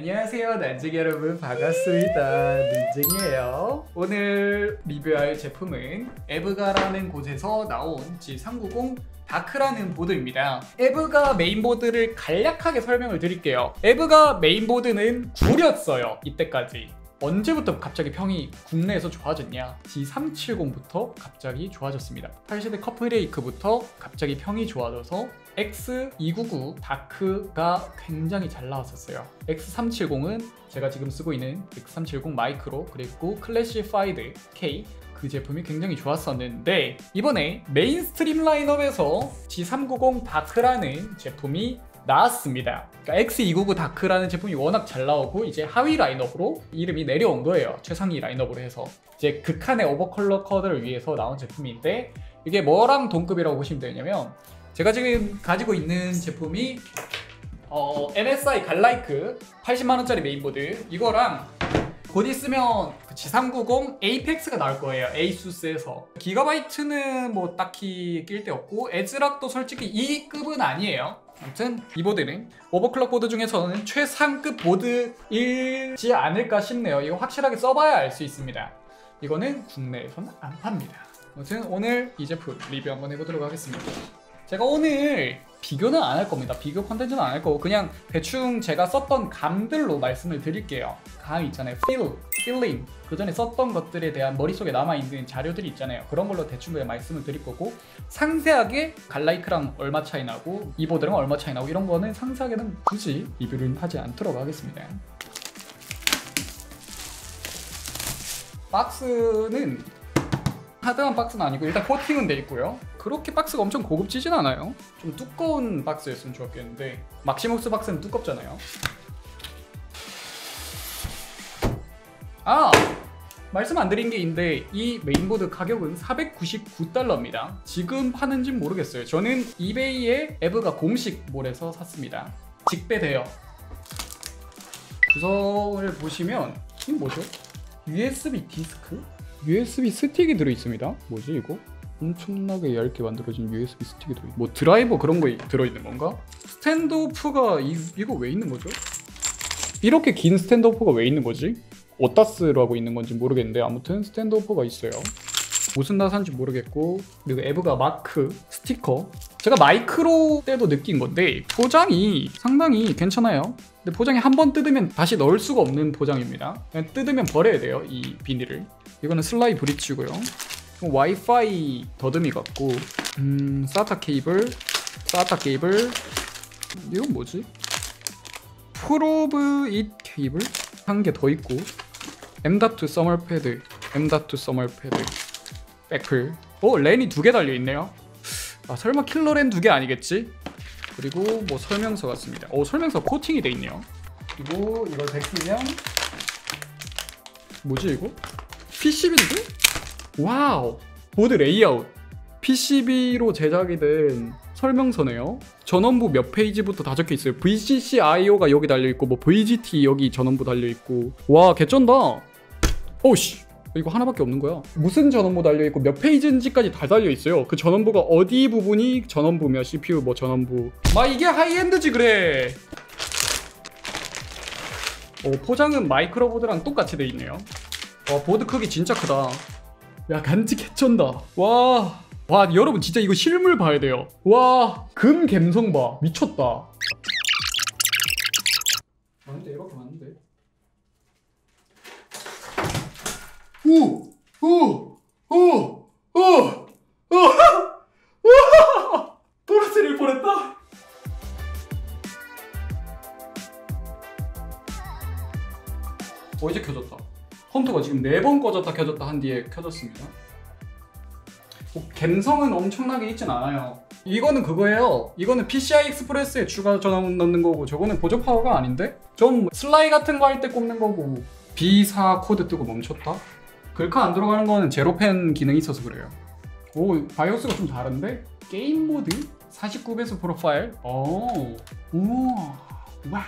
안녕하세요 난쟁이 여러분, 반갑습니다. 난쟁이에요. 오늘 리뷰할 제품은 EVGA라는 곳에서 나온 G390 다크라는 보드입니다. EVGA 메인보드를 간략하게 설명을 드릴게요. EVGA 메인보드는 구렸어요. 이때까지 언제부터 갑자기 평이 국내에서 좋아졌냐? G370부터 갑자기 좋아졌습니다. 8세대 컵브레이크부터 갑자기 평이 좋아져서 X299 다크가 굉장히 잘 나왔었어요. X370은 제가 지금 쓰고 있는 X370 마이크로, 그리고 클래시파이드 K 그 제품이 굉장히 좋았었는데, 이번에 메인스트림 라인업에서 G390 다크라는 제품이 나왔습니다. 그러니까 X299 다크라는 제품이 워낙 잘 나오고 이제 하위 라인업으로 이름이 내려온 거예요. 최상위 라인업으로 해서 이제 극한의 오버클럭커들을 위해서 나온 제품인데, 이게 뭐랑 동급이라고 보시면 되냐면, 제가 지금 가지고 있는 제품이 MSI 갈라이크 80만원짜리 메인보드, 이거랑 곧 있으면 그 G390 에이펙스가 나올 거예요. 에이수스에서. 기가바이트는 뭐 딱히 낄 데 없고, 에즈락도 솔직히 이 급은 아니에요. 아무튼 이 보드는 오버클럭 보드 중에서는 최상급 보드이지 않을까 싶네요. 이거 확실하게 써봐야 알 수 있습니다. 이거는 국내에서는 안 팝니다. 아무튼 오늘 이 제품 리뷰 한번 해보도록 하겠습니다. 제가 오늘 비교는 안 할 겁니다. 비교 컨텐츠는 안 할 거고, 그냥 대충 제가 썼던 감들로 말씀을 드릴게요. 감 있잖아요. 필링. 그 전에 썼던 것들에 대한 머릿속에 남아있는 자료들이 있잖아요. 그런 걸로 대충 그냥 말씀을 드릴 거고, 상세하게 갈라이크랑 얼마 차이 나고 이 보드랑 얼마 차이 나고 이런 거는 상세하게는 굳이 리뷰를 하지 않도록 하겠습니다. 박스는 하드한 박스는 아니고 일단 코팅은 돼 있고요. 그렇게 박스가 엄청 고급지진 않아요. 좀 두꺼운 박스였으면 좋았겠는데, 막시무스 박스는 두껍잖아요. 아! 말씀 안 드린 게 있는데, 이 메인보드 가격은 499달러입니다. 지금 파는진 모르겠어요. 저는 이베이의 EVGA 공식몰에서 샀습니다. 직배돼요. 구성을 보시면, 이게 뭐죠? USB 디스크? USB 스틱이 들어있습니다. 뭐지 이거? 엄청나게 얇게 만들어진 USB 스틱이 들어있는, 뭐 드라이버 그런 거 들어있는 건가? 스탠드오프가 이거 왜 있는 거죠? 이렇게 긴 스탠드오프가 왜 있는 거지? 어디다 쓰라고 있는 건지 모르겠는데, 아무튼 스탠드오프가 있어요. 무슨 나사인지 모르겠고, 그리고 EVGA 마크, 스티커. 제가 마이크로 때도 느낀 건데 포장이 상당히 괜찮아요. 근데 포장이 한 번 뜯으면 다시 넣을 수가 없는 포장입니다. 그냥 뜯으면 버려야 돼요, 이 비닐을. 이거는 슬라이 브릿지고요. 와이파이 더듬이 같고, 사타 케이블, 이건 뭐지? 프로브 잇 케이블? 한 개 더 있고, M.2 서멀패드, 백플. 오, 랜이 두 개 달려있네요. 아, 설마 킬러랜 두 개 아니겠지? 그리고 뭐 설명서 같습니다. 오, 설명서 코팅이 돼 있네요. 그리고 이거 베끼면 뭐지 이거? PCB인데? 와우! 보드 레이아웃! PCB로 제작이 된 설명서네요. 전원부 몇 페이지부터 다 적혀 있어요. VCCIO가 여기 달려있고, 뭐 VGT 여기 전원부 달려있고. 와, 개쩐다! 오씨! 이거 하나밖에 없는 거야. 무슨 전원부 달려있고 몇 페이지인지까지 다 달려있어요. 그 전원부가 어디 부분이 전원부며 CPU 뭐 전원부. 마, 이게 하이엔드지 그래! 포장은 마이크로보드랑 똑같이 돼 있네요. 와, 보드 크기 진짜 크다. 야, 간지 개쩐다. 와, 여러분 진짜 이거 실물 봐야 돼요. 와, 금 갬성 봐. 미쳤다. 맞는데, 이렇게 맞는데. 오! 떨어뜨릴 뻔했다. 이제 켜졌다. 컴퓨터가 지금 4번 꺼졌다 켜졌다 한 뒤에 켜졌습니다. 갬성은 엄청나게 있진 않아요. 이거는 그거예요. 이거는 PCI 익스프레스에 추가 전원 넣는 거고, 저거는 보조 파워가 아닌데? 좀 슬라이 같은 거 할 때 꼽는 거고. B4 코드 뜨고 멈췄다? 글카 안 들어가는 거는 제로펜 기능이 있어서 그래요. 오, 바이오스가 좀 다른데? 게임 모드? 49배수 프로파일? 우와.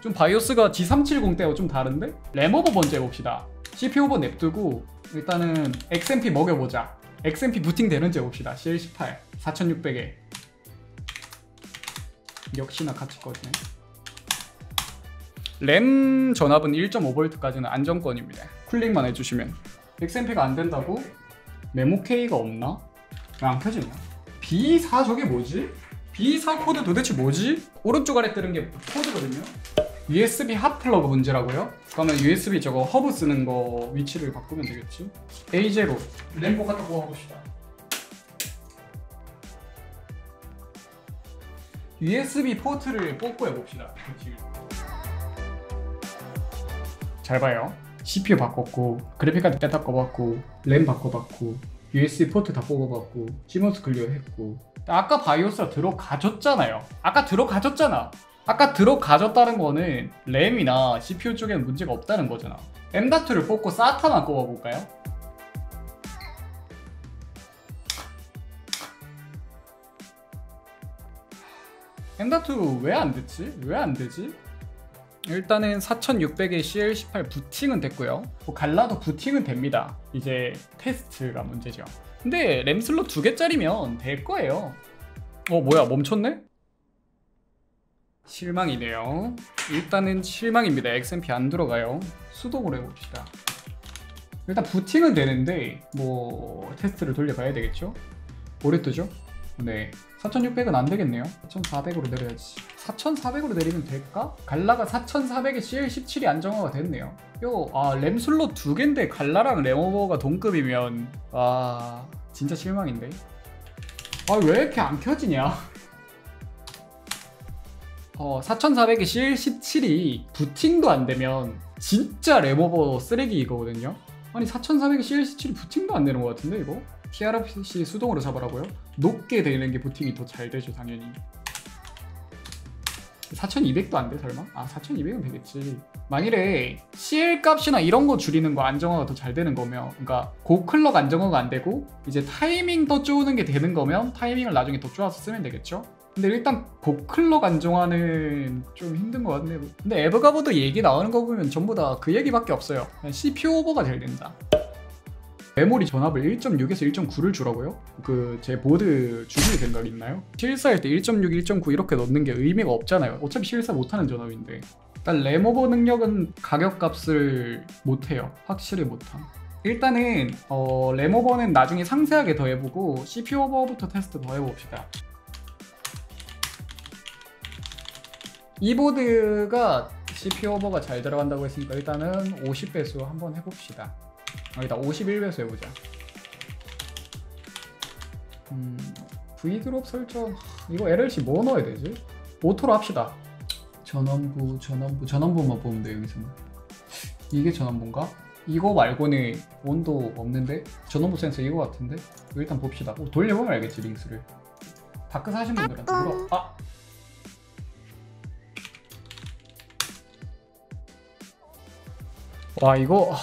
좀 바이오스가 G370 때하고 좀 다른데? 램오버 먼저 해봅시다. CPU 오버 냅두고 일단은 XMP 먹여보자. XMP 부팅 되는지 해봅시다. CL18 4600에 역시나 같이 꺼지네. 램 전압은 1.5V까지는 안정권입니다. 쿨링만 해주시면. XMP가 안 된다고? 메모 K가 없나? 왜 안 켜지냐? B4 저게 뭐지? B4 코드 도대체 뭐지? 오른쪽 아래 뜨는 게 코드거든요? USB 핫플러그 문제라고요? 그러면 USB 저거 허브 쓰는 거 위치를 바꾸면 되겠지? A0 램보 갖다 모아봅시다. USB 포트를 뽑고 해봅시다. 잘 봐요. CPU 바꿨고, 그래픽카드 떼다 꺼봤고, 램 바꿔봤고, USB 포트 다 뽑아봤고, 시몬스 클리어 했고. 아까 바이오스가 들어가졌잖아요. 아까 들어가졌다는 거는 램이나 CPU 쪽에는 문제가 없다는 거잖아. M.2를 뽑고 SATA만 꼽아볼까요? M.2 왜 안 됐지? 왜 안 되지? 일단은 4600에 CL18 부팅은 됐고요. 뭐 갈라도 부팅은 됩니다. 이제 테스트가 문제죠. 근데 램 슬롯 2개짜리면 될 거예요. 뭐야, 멈췄네? 실망이네요. 일단은 실망입니다. XMP 안 들어가요. 수동으로 해봅시다. 일단 부팅은 되는데 뭐 테스트를 돌려봐야 되겠죠? 오랫도죠? 네, 4600은 안 되겠네요. 4400으로 내려야지. 4400으로 내리면 될까? 갈라가 4400에 CL17이 안정화가 됐네요. 램 슬롯 2개인데 갈라랑 램오버가 동급이면 진짜 실망인데. 왜 이렇게 안 켜지냐? 4400에 CL17이 부팅도 안 되면 진짜 램오버 쓰레기 이거거든요. 아니 4400에 CL17이 부팅도 안 되는 것 같은데 이거? TRFC 수동으로 잡으라고요? 높게 되는 게 부팅이 더 잘 되죠, 당연히. 4200도 안 돼, 설마? 4200은 되겠지. 만일에 CL 값이나 이런 거 줄이는 거 안정화가 더 잘 되는 거면, 그러니까 고클럭 안정화가 안 되고, 이제 타이밍 더 쪼는 게 되는 거면 타이밍을 나중에 더 쪼아서 쓰면 되겠죠? 근데 일단 고클럭 안정화는 좀 힘든 것 같네요. 근데 에버가보드 얘기 나오는 거 보면 전부 다 그 얘기밖에 없어요. 그냥 CPU 오버가 잘 된다. 메모리 전압을 1.6에서 1.9를 주라고요? 제 보드 줄일 생각 있나요? 실사일 때 1.6, 1.9 이렇게 넣는 게 의미가 없잖아요. 어차피 실사 못하는 전압인데. 일단 램오버 능력은 가격값을 못해요. 확실히 못함. 일단은 램오버는 나중에 상세하게 더 해보고 CPU 오버부터 테스트 더 해봅시다. 이 보드가 CPU 오버가 잘 들어간다고 했으니까 일단은 50배수 한번 해봅시다. 여기다 51배수 해보자. V드롭 설정, 이거 LLC 뭐 넣어야 되지? 오토로 합시다. 전원부만 보면 돼. 여기서는 이게 전원부인가? 이거 말고는 온도 없는데? 전원부 센서 이거 같은데? 일단 봅시다. 돌려보면 알겠지, 링스를. 다크 사신 분들한테 물어. 이거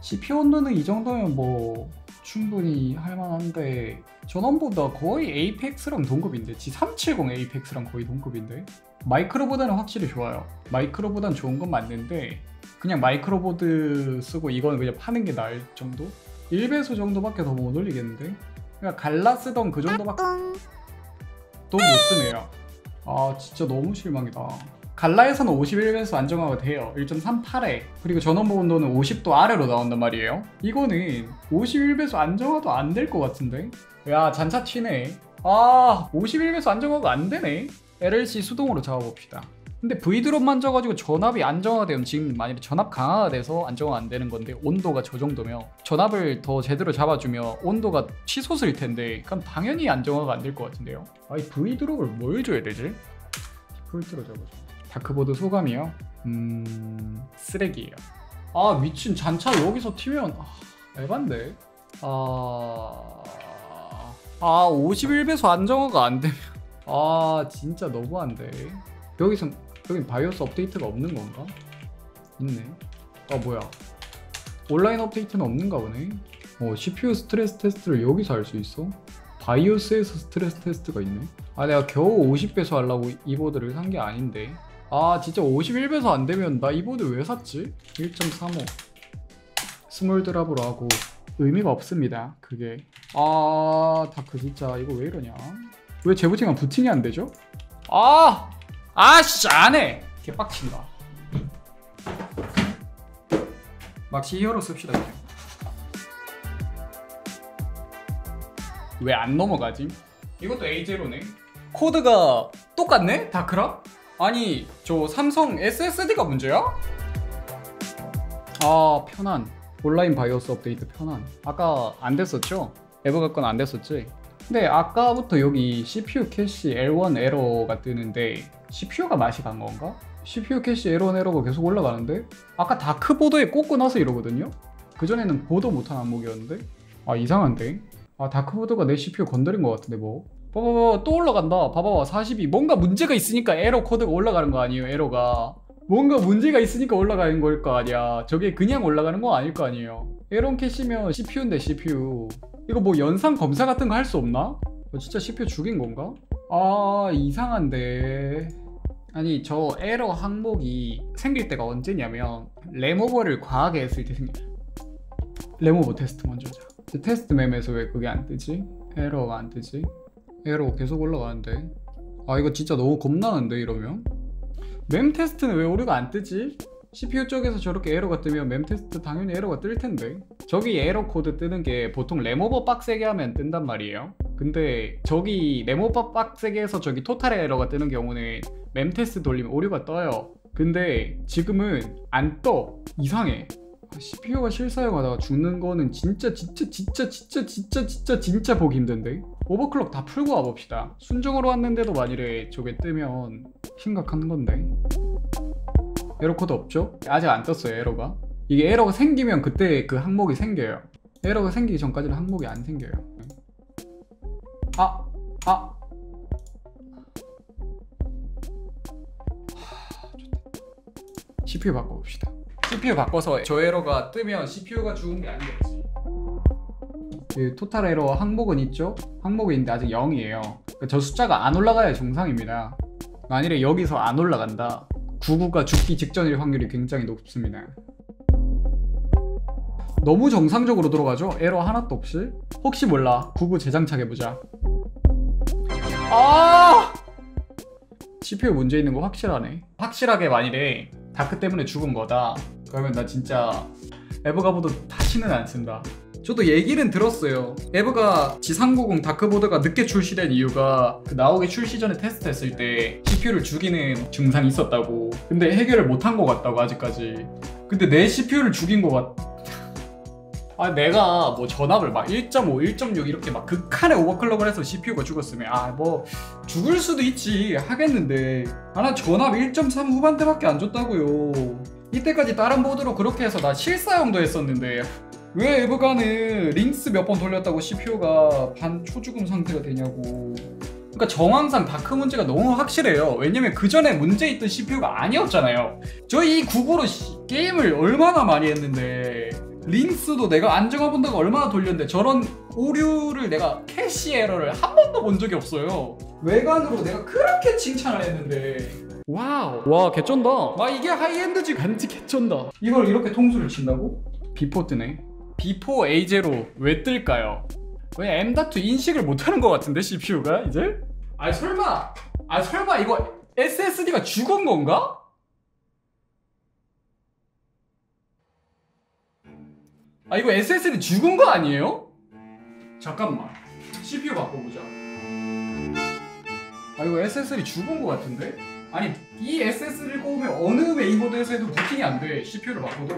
CPU 온도는 이 정도면 뭐 충분히 할만한데 전원보다 거의 APX랑 동급인데, G370 APX랑 거의 동급인데. 마이크로보다는 확실히 좋아요. 마이크로보다는 좋은 건 맞는데 그냥 마이크로보드 쓰고 이건 그냥 파는 게 나을 정도? 1배수 정도밖에 더 못 올리겠는데? 그냥 갈라 쓰던 그 정도밖에 또 못 쓰네요. 진짜 너무 실망이다. 갈라에서는 51배수 안정화가 돼요. 1.38에. 그리고 전원부 온도는 50도 아래로 나온단 말이에요. 이거는 51배수 안정화도 안 될 것 같은데? 야, 잔차 치네. 51배수 안정화가 안 되네. LLC 수동으로 잡아봅시다. 근데 V드롭만 져가지고 전압이 안정화가 되면, 지금 만약에 전압 강화가 돼서 안정화 안 되는 건데 온도가 저 정도면 전압을 더 제대로 잡아주면 온도가 치솟을 텐데 그럼 당연히 안정화가 안 될 것 같은데요? 이 V드롭을 뭘 줘야 되지? 디폴트로 잡아줘. 다크보드 소감이요? 쓰레기예요. 미친, 잔차 여기서 튀면 에반데. 51배수 안정화가 안 되면 진짜 너무한데. 여긴 바이오스 업데이트가 없는 건가? 있네. 뭐야, 온라인 업데이트는 없는가 보네. CPU 스트레스 테스트를 여기서 할 수 있어? 바이오스에서 스트레스 테스트가 있네. 내가 겨우 50배수 하려고 이 보드를 산 게 아닌데. 진짜 51배수 안 되면 나 이 보드 왜 샀지? 1.35 스몰 드랍으로 하고. 의미가 없습니다, 그게. 다크 진짜 이거 왜 이러냐. 왜 재부팅은 부팅이 안 되죠? 아씨 안해. 개빡친다. 막시 히어로 씁시다. 왜 안 넘어가지? 이것도 A0네. 코드가 똑같네? 다크라? 아니 저 삼성 SSD가 문제야? 아 편한 온라인 바이오스 업데이트 편한. 아까 안 됐었죠? 에버가 건 안 됐었지? 근데 아까부터 여기 CPU 캐시 L1 에러가 뜨는데 CPU가 맛이 간 건가? CPU 캐시 L1 에러가 계속 올라가는데 아까 다크보드에 꽂고 나서 이러거든요? 그전에는 보도 못한 안목이었는데? 아 이상한데? 아 다크보드가 내 CPU 건드린 것 같은데 뭐? 봐봐봐 또 올라간다. 봐봐봐 42. 뭔가 문제가 있으니까 에러 코드가 올라가는 거 아니에요? 에러가 뭔가 문제가 있으니까 올라가는 걸 거 아니야. 저게 그냥 올라가는 건 아닐 거 아니에요. 에런 캐시면 CPU인데 CPU 이거 뭐 연산 검사 같은 거 할 수 없나? 진짜 CPU 죽인 건가? 아 이상한데. 아니 저 에러 항목이 생길 때가 언제냐면 램오버를 과하게 했을 때 생겨요. 램오버 테스트 먼저 하자. 테스트 맵에서 왜 그게 안 뜨지? 에러가 안 뜨지? 에러 계속 올라가는데. 아 이거 진짜 너무 겁나는데 이러면? 맵 테스트는 왜 오류가 안 뜨지? CPU 쪽에서 저렇게 에러가 뜨면 맵 테스트 당연히 에러가 뜰 텐데. 저기 에러 코드 뜨는 게 보통 램오버 빡세게 하면 뜬단 말이에요. 근데 저기 램오버 빡세게 해서 저기 토탈 에러가 뜨는 경우는 맵 테스트 돌리면 오류가 떠요. 근데 지금은 안 떠. 이상해. CPU가 실사용하다가 죽는 거는 진짜 보기 힘든데. 오버클럭 다 풀고 와봅시다. 순정으로 왔는데도 만일에 저게 뜨면 심각한 건데. 에러 코드 없죠? 아직 안 떴어요 에러가. 이게 에러가 생기면 그때 그 항목이 생겨요. 에러가 생기기 전까지는 항목이 안 생겨요. 아 CPU 바꿔봅시다. CPU 바꿔서 저 에러가 뜨면 CPU가 죽은 게 아니겠지. 그 토탈 에러 항목은 있죠? 항목이 있는데 아직 0이에요. 그러니까 저 숫자가 안 올라가야 정상입니다. 만일에 여기서 안 올라간다. 99가 죽기 직전일 확률이 굉장히 높습니다. 너무 정상적으로 들어가죠? 에러 하나도 없이? 혹시 몰라 99 재장착해보자. 아! CPU 문제 있는 거 확실하네. 확실하게 만일에 다크 때문에 죽은 거다. 그러면 나 진짜 에버가보드 다시는 안 쓴다. 저도 얘기는 들었어요. 에버가 G390 다크보드가 늦게 출시된 이유가 그 나오기 출시 전에 테스트했을 때 CPU를 죽이는 증상이 있었다고. 근데 해결을 못한 것 같다고 아직까지. 근데 내 CPU를 죽인 것 같... 아 내가 뭐 전압을 막 1.5, 1.6 이렇게 막 극한의 오버클럭을 해서 CPU가 죽었으면 아 뭐 죽을 수도 있지 하겠는데 아 나 전압 1.3 후반대밖에 안 줬다고요. 이때까지 다른 보드로 그렇게 해서 나 실사용도 했었는데 왜 에버가는 링스 몇 번 돌렸다고 CPU가 반 초죽음 상태가 되냐고. 그러니까 정황상 다크 문제가 너무 확실해요. 왜냐면 그 전에 문제 있던 CPU가 아니었잖아요. 저 이 99로 게임을 얼마나 많이 했는데 링스도 내가 안정화본다가 얼마나 돌렸는데 저런 오류를 내가 캐시 에러를 한 번도 본 적이 없어요. 외관으로 내가 그렇게 칭찬을 했는데 와우 와 개쩐다. 와 이게 하이엔드지. 간지 개쩐다. 이걸 이렇게 통수를 친다고? 비포 뜨네. 비포 A0 왜 뜰까요? 왜 M.2 인식을 못하는 것 같은데 CPU가 이제? 아 설마 이거 SSD가 죽은 건가? 아 이거 SSD 죽은 거 아니에요? 잠깐만 CPU 바꿔보자. 아 이거 SSD 죽은 거 같은데? 아니 이 SSD를 꼽으면 어느 메인보드에서 해도 부팅이 안 돼. CPU를 바꿔도.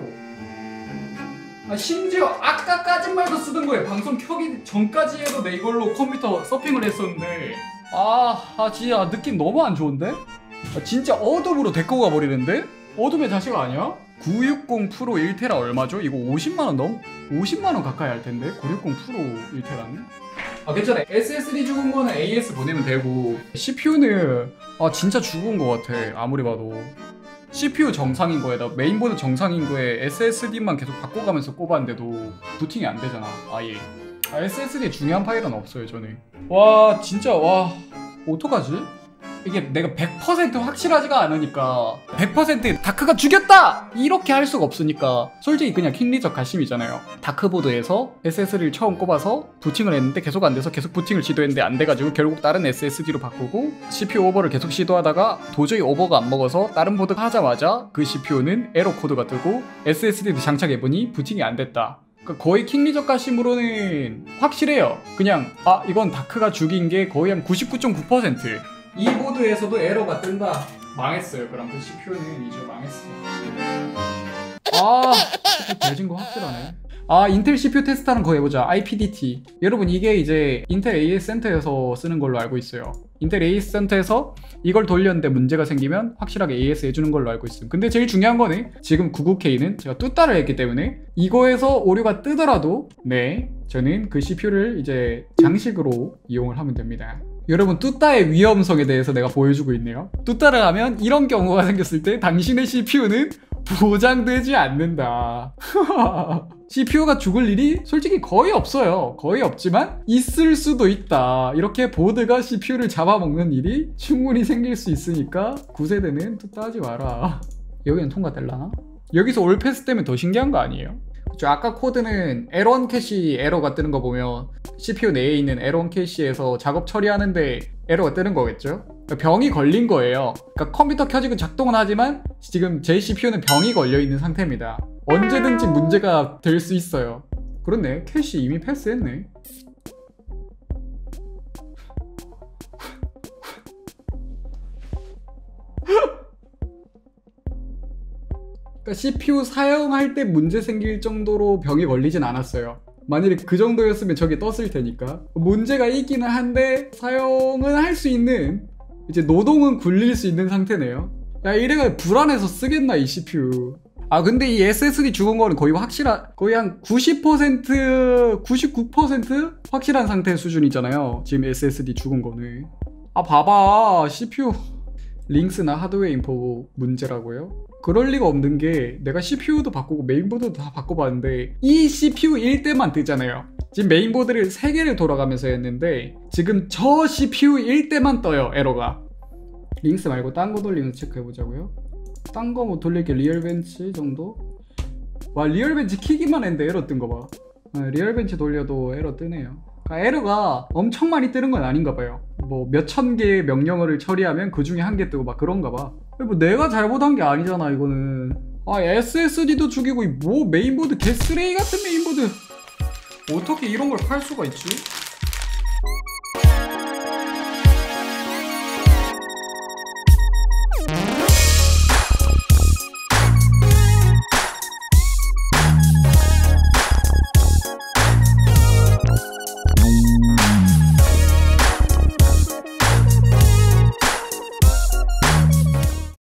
아 심지어 아까까짓만 해도 쓰던 거에 방송 켜기 전까지 해도 내 이걸로 컴퓨터 서핑을 했었는데 아 진짜 느낌 너무 안 좋은데? 아, 진짜 어둠으로 데리고 가버리는데? 어둠의 자식 아니야? 960 프로 1테라 얼마죠? 이거 50만원 넘? 50만원 가까이 할 텐데? 960 프로 1테라는? 아 괜찮아. SSD 죽은 거는 AS 보내면 되고 CPU는 아 진짜 죽은 거 같아. 아무리 봐도 CPU 정상인 거에다 메인보드 정상인 거에 SSD만 계속 바꿔가면서 꼽았는데도 부팅이 안 되잖아 아예. 아 SSD 중요한 파일은 없어요 저는. 와 진짜 와 어떡하지? 이게 내가 100% 확실하지가 않으니까 100% 다크가 죽였다! 이렇게 할 수가 없으니까 솔직히 그냥 킹리적 가심이잖아요. 다크보드에서 SSD를 처음 꼽아서 부팅을 했는데 계속 안 돼서 계속 부팅을 시도했는데 안 돼가지고 결국 다른 SSD로 바꾸고 CPU 오버를 계속 시도하다가 도저히 오버가 안 먹어서 다른 보드가 하자마자 그 CPU는 에러 코드가 뜨고 SSD도 장착해보니 부팅이 안 됐다. 그러니까 거의 킹리적 가심으로는 확실해요. 그냥 아 이건 다크가 죽인 게 거의 한 99.9% 이 보드에서도 에러가 뜬다. 망했어요. 그럼 그 CPU는 이제 망했어. 아 CPU 돼진 거 확실하네. 아 인텔 CPU 테스트 하는 거 해보자. IPDT 여러분 이게 이제 인텔 AS 센터에서 쓰는 걸로 알고 있어요. 인텔 AS 센터에서 이걸 돌렸는데 문제가 생기면 확실하게 AS 해주는 걸로 알고 있음. 근데 제일 중요한 거는 지금 99K는 제가 뚜따를 했기 때문에 이거에서 오류가 뜨더라도 네 저는 그 CPU를 이제 장식으로 이용을 하면 됩니다. 여러분 뚜따의 위험성에 대해서 내가 보여주고 있네요. 뚜따를 하면 이런 경우가 생겼을 때 당신의 CPU는 보장되지 않는다. CPU가 죽을 일이 솔직히 거의 없어요. 거의 없지만 있을 수도 있다. 이렇게 보드가 CPU를 잡아먹는 일이 충분히 생길 수 있으니까 9세대는 뚜따 하지 마라. 여기는 통과될라나? 여기서 올패스 때문에 더 신기한 거 아니에요? 그쵸, 아까 코드는 L1 캐시 에러가 뜨는 거 보면 CPU 내에 있는 L1 캐시에서 작업 처리하는데 에러가 뜨는 거겠죠? 병이 걸린 거예요. 그러니까 컴퓨터 켜지고 작동은 하지만 지금 제 CPU는 병이 걸려있는 상태입니다. 언제든지 문제가 될 수 있어요. 그렇네, 캐시 이미 패스했네. 그러니까 CPU 사용할 때 문제 생길 정도로 병이 걸리진 않았어요. 만일에 그 정도였으면 저게 떴을 테니까. 문제가 있기는 한데 사용은 할 수 있는, 이제 노동은 굴릴 수 있는 상태네요. 야 이래가 불안해서 쓰겠나 이 CPU. 아 근데 이 SSD 죽은 거는 거의 확실한, 거의 한 90% 99% 확실한 상태 수준이잖아요 지금 SSD 죽은 거는. 아 봐봐 CPU 링스나 하드웨어 인포 문제라고요? 그럴 리가 없는 게 내가 CPU도 바꾸고 메인보드도 다 바꿔봤는데 이 CPU 1대만 뜨잖아요. 지금 메인보드를 3개를 돌아가면서 했는데 지금 저 CPU 1대만 떠요 에러가. 링스 말고 딴 거 돌리면서 체크해보자고요. 딴 거 뭐 돌릴게. 리얼벤치 정도? 와 리얼벤치 키기만 했는데 에러 뜬 거 봐. 아, 리얼벤치 돌려도 에러 뜨네요. 그러니까 에러가 엄청 많이 뜨는 건 아닌가 봐요. 뭐 몇천 개의 명령어를 처리하면 그 중에 한 개 뜨고 막 그런가 봐. 뭐 내가 잘못한 게 아니잖아 이거는. 아 SSD도 죽이고 뭐 메인보드 개쓰레기 같은 메인보드 어떻게 이런 걸 팔 수가 있지?